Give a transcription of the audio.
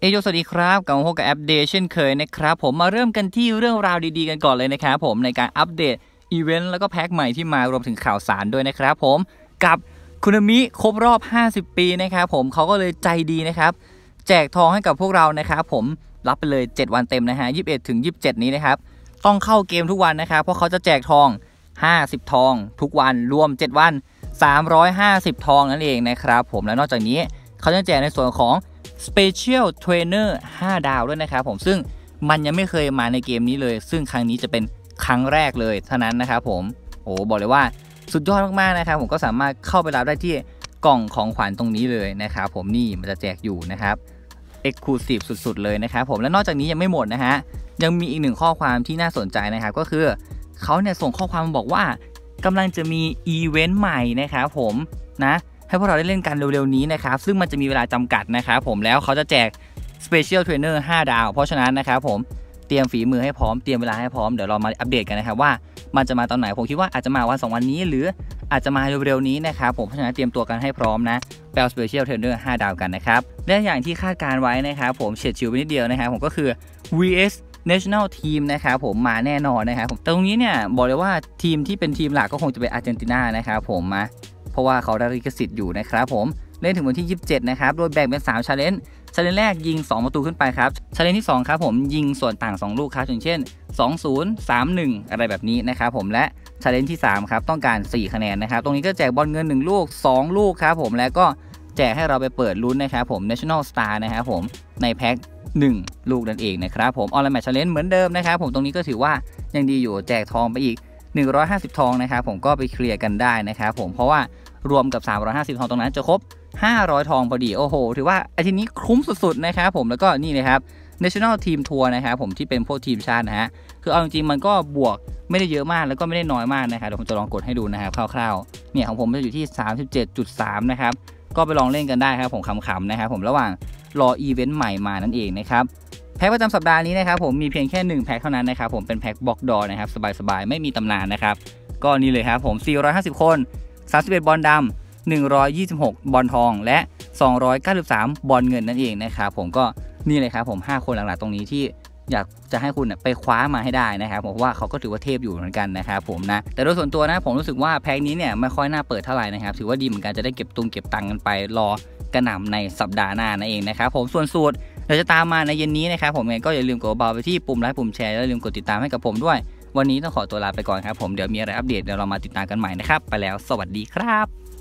เอโยสวัสดีครับกับโฮกับอัปเดตเช่นเคยนะครับผมมาเริ่มกันที่เรื่องราวดีๆกันก่อนเลยนะครับผมในการอัปเดตอีเวนต์แล้วก็แพ็กใหม่ที่มารวมถึงข่าวสารด้วยนะครับผมกับคุนามิครบรอบ50ปีนะครับผมเขาก็เลยใจดีนะครับแจกทองให้กับพวกเรานะครับผมรับไปเลย7วันเต็มนะฮะ21 ถึง 27นี้นะครับต้องเข้าเกมทุกวันนะครับเพราะเขาจะแจกทอง50ทองทุกวันรวม7วัน350ทองนั่นเองนะครับผมและนอกจากนี้เขาจะแจกในส่วนของ Special Trainer 5 ดาวด้วยนะครับผมซึ่งมันยังไม่เคยมาในเกมนี้เลยซึ่งครั้งนี้จะเป็นครั้งแรกเลยเท่านั้นนะครับผมโอ้บอกเลยว่าสุดยอดมากๆนะครับผมก็สามารถเข้าไปรับได้ที่กล่องของขวัญตรงนี้เลยนะครับผมนี่มันจะแจกอยู่นะครับ Exclusive สุดๆเลยนะครับผมและนอกจากนี้ยังไม่หมดนะฮะยังมีอีกหนึ่งข้อความที่น่าสนใจนะครับก็คือเขาเนี่ยส่งข้อความมาบอกว่ากำลังจะมีอีเวนต์ใหม่นะครับผมนะให้พวกเราได้เล่นกันเร็วๆนี้นะครับซึ่งมันจะมีเวลาจำกัดนะครับผมแล้วเขาจะแจก Special Trainer 5 ดาวเพราะฉะนั้นนะครับผมเตรียมฝีมือให้พร้อมเตรียมเวลาให้พร้อมเดี๋ยวเรามาอัปเดตกันนะครับว่ามันจะมาตอนไหนผมคิดว่าอาจจะมาวัน2วันนี้หรืออาจจะมาเร็วๆนี้นะครับผมเพราะฉะนั้นเตรียมตัวกันให้พร้อมนะแปล Special Trainer 5 ดาวกันนะครับและอย่างที่คาดการไว้นะครับผมเฉียดชิวไปนิดเดียวนะครับผมก็คือ vs National Team นะครับผมมาแน่นอนนะครับผมตรงนี้เนี่ยบอกเลยว่าทีมที่เป็นทีมหลักก็คงจะเป็นอาร์เจนตินานะครับผมมาเพราะว่าเขาได้ลิขสิทธิ์อยู่นะครับผมเล่นถึงวันที่27นะครับโดยแบ่งเป็น3 challenge แรกยิง2ประตูขึ้นไปครับ challenge ที่2ครับผมยิงส่วนต่าง2ลูกครับเช่น20 31อะไรแบบนี้นะครับผมและ challenge ที่3ครับต้องการ4คะแนนนะครับตรงนี้ก็แจกบอลเงิน1ลูก2ลูกครับผมและก็แจกให้เราไปเปิดลุ้นนะครับผม National Star นะครับผมในแพ็ค1ลูกนั่นเองนะครับผมออนไลน์แมตช์ challenge เหมือนเดิมนะครับผมตรงนี้ก็ถือว่ายังดีอยู่แจกทองไปอีก150ทองนะครับผมก็ไปเคลียร์กันได้นะครับผมเพราะว่ารวมกับ350ทองตรงนั้นจะครบ500ทองพอดีโอ้โหถือว่าอาทิตย์นี้คุ้มสุดๆนะครับผมแล้วก็นี่นะครับ National Team Tour นะครับผมที่เป็นพวกทีมชาตินะฮะคือเอาจริงๆมันก็บวกไม่ได้เยอะมากแล้วก็ไม่ได้น้อยมากนะครับเดี๋ยวผมจะลองกดให้ดูนะครับคร่าวๆเนี่ยของผมจะอยู่ที่ 37.3 นะครับก็ไปลองเล่นกันได้ครับผมขำๆนะครับผมระหว่างรออีเวนต์ใหม่มานั่นเองนะครับแพ็คประจำสัปดาห์นี้นะครับผมมีเพียงแค่1แพ็คเท่านั้นนะครับผมเป็นแพ็คบล็อกดอนะครับสบายๆไม่มีตำนานนะครับก็นี่เลยครับผม450คน31บอลดำ126บอลทองและ293บอลเงินนั่นเองนะครับผมก็นี่เลยครับผม5คนหลักๆตรงนี้ที่อยากจะให้คุณไปคว้ามาให้ได้นะครับผมว่าเขาก็ถือว่าเทพอยู่เหมือนกันนะครับผมนะแต่โดยส่วนตัวนะผมรู้สึกว่าแพ็คนี้เนี่ยไม่ค่อยน่าเปิดเท่าไหร่นะครับถือว่าดีเหมือนกันจะได้เก็บตังค์กันไปรอกระหน่ำในสัปดาห์หน้านั่นเองนะครับผมส่วนสูตรเราจะตามมาในเย็นนี้นะครับผมก็อย่าลืมกดเบาไปที่ปุ่มไลค์ปุ่มแชร์และอย่าลืมกดติดตามให้กับผมด้วยวันนี้ต้องขอตัวลาไปก่อนครับผมเดี๋ยวมีอะไรอัปเดตเดี๋ยวเรามาติดตามกันใหม่นะครับไปแล้วสวัสดีครับ